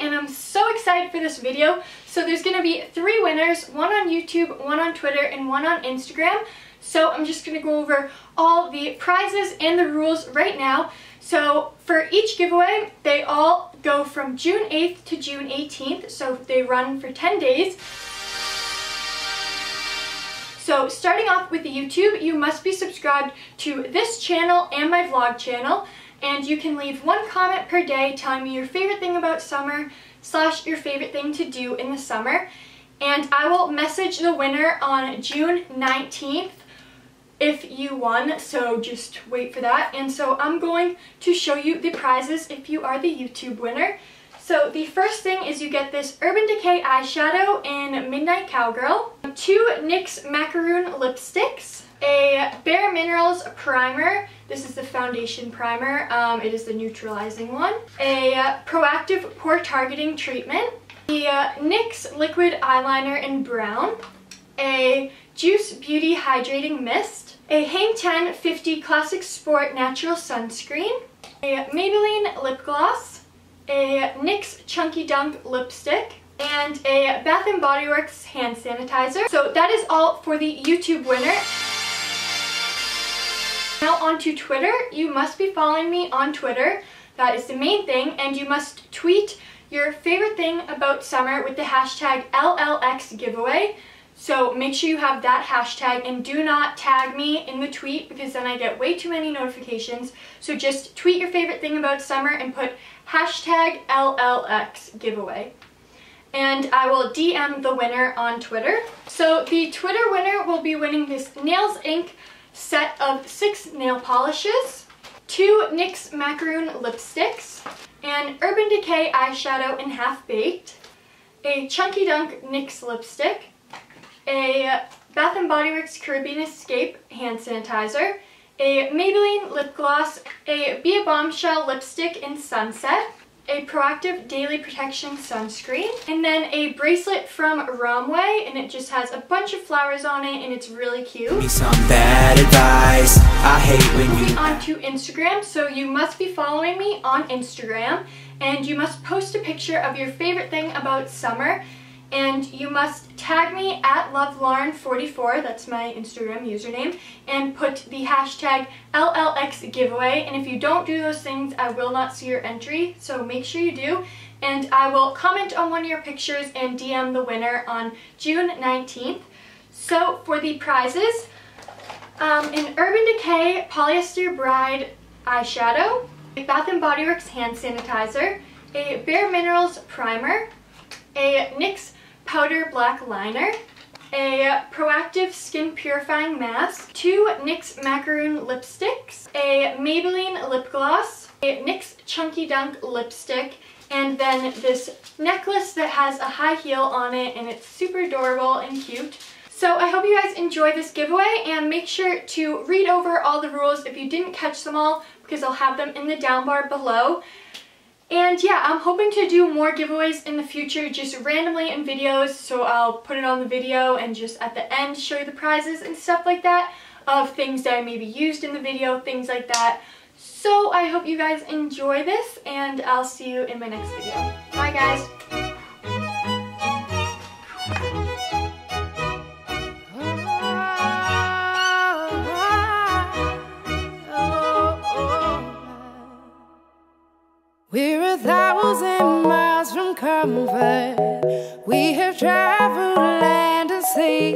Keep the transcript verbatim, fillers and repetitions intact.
and I'm so excited for this video. So there's gonna be three winners, one on YouTube, one on Twitter, and one on Instagram. So I'm just gonna go over all the prizes and the rules right now. So for each giveaway, they all go from June eighth to June eighteenth, so they run for ten days. So starting off with the YouTube, you must be subscribed to this channel and my vlog channel, and you can leave one comment per day telling me your favorite thing about summer slash your favorite thing to do in the summer. And I will message the winner on June nineteenth if you won, so just wait for that. And so I'm going to show you the prizes if you are the YouTube winner. So the first thing is you get this Urban Decay eyeshadow in Midnight Cowgirl, two NYX macaroon lipsticks, a Bare Minerals primer. This is the foundation primer. Um, it is the neutralizing one. A uh, Proactive pore targeting treatment. The uh, NYX liquid eyeliner in brown. A Juice Beauty hydrating mist. A Hang ten fifty classic sport natural sunscreen. A Maybelline lip gloss. A NYX chunky dunk lipstick. And a Bath and Body Works hand sanitizer. So that is all for the YouTube winner. Now on to Twitter. You must be following me on Twitter. That is the main thing. And you must tweet your favorite thing about summer with the hashtag L L X giveaway. So make sure you have that hashtag and do not tag me in the tweet because then I get way too many notifications. So just tweet your favorite thing about summer and put hashtag L L X giveaway. And I will D M the winner on Twitter. So the Twitter winner will be winning this Nails Incorporated set of six nail polishes, two NYX macaroon lipsticks, an Urban Decay eyeshadow in Half Baked, a Chunky Dunk NYX lipstick, a Bath and Body Works Caribbean Escape hand sanitizer, a Maybelline lip gloss, a Be A Bombshell lipstick in Sunset, a Proactive Daily Protection sunscreen, and then a bracelet from Romwe, and it just has a bunch of flowers on it, and it's really cute. Give me some bad advice. I hate when you... Moving on to Instagram, so you must be following me on Instagram, and you must post a picture of your favorite thing about summer, and you must tag me at love lauren forty-four, that's my Instagram username, and put the hashtag L L X giveaway, and if you don't do those things, I will not see your entry, so make sure you do, and I will comment on one of your pictures and D M the winner on June nineteenth. So for the prizes, um, an Urban Decay Polyester Bride eyeshadow, a Bath and Body Works hand sanitizer, a Bare Minerals primer, a NYX powder black liner, a Proactive skin purifying mask, two NYX macaroon lipsticks, a Maybelline lip gloss, a NYX chunky dunk lipstick, and then this necklace that has a high heel on it, and it's super adorable and cute. So I hope you guys enjoy this giveaway, and make sure to read over all the rules if you didn't catch them all, because I'll have them in the down bar below. And yeah, I'm hoping to do more giveaways in the future, just randomly in videos, so I'll put it on the video and just at the end show you the prizes and stuff like that, of things that I maybe used in the video, things like that. So I hope you guys enjoy this, and I'll see you in my next video. Bye guys! We're a thousand miles from comfort. We have traveled land and sea.